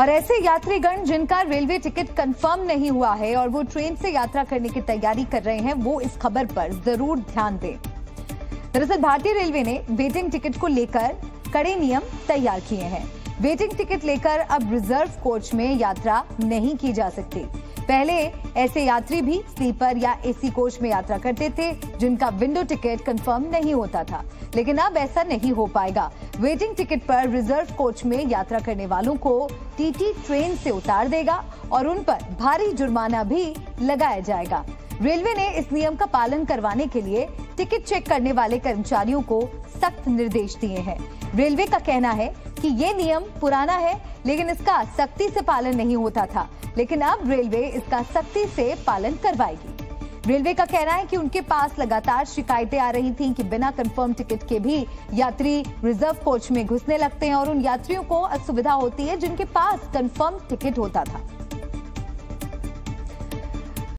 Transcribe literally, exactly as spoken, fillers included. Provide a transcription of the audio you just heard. और ऐसे यात्रीगण जिनका रेलवे टिकट कंफर्म नहीं हुआ है और वो ट्रेन से यात्रा करने की तैयारी कर रहे हैं, वो इस खबर पर जरूर ध्यान दें। दरअसल भारतीय रेलवे ने वेटिंग टिकट को लेकर कड़े नियम तैयार किए हैं। वेटिंग टिकट लेकर अब रिजर्व कोच में यात्रा नहीं की जा सकती। पहले ऐसे यात्री भी स्लीपर या एसी कोच में यात्रा करते थे जिनका विंडो टिकट कंफर्म नहीं होता था, लेकिन अब ऐसा नहीं हो पाएगा। वेटिंग टिकट पर रिजर्व कोच में यात्रा करने वालों को टीटी ट्रेन से उतार देगा और उन पर भारी जुर्माना भी लगाया जाएगा। रेलवे ने इस नियम का पालन करवाने के लिए टिकट चेक करने वाले कर्मचारियों को सख्त निर्देश दिए हैं। रेलवे का कहना है कि ये नियम पुराना है, लेकिन इसका सख्ती से पालन नहीं होता था, लेकिन अब रेलवे इसका सख्ती से पालन करवाएगी। रेलवे का कहना है कि उनके पास लगातार शिकायतें आ रही थीं कि बिना कंफर्म टिकट के भी यात्री रिजर्व कोच में घुसने लगते हैं और उन यात्रियों को असुविधा होती है जिनके पास कंफर्म टिकट होता था।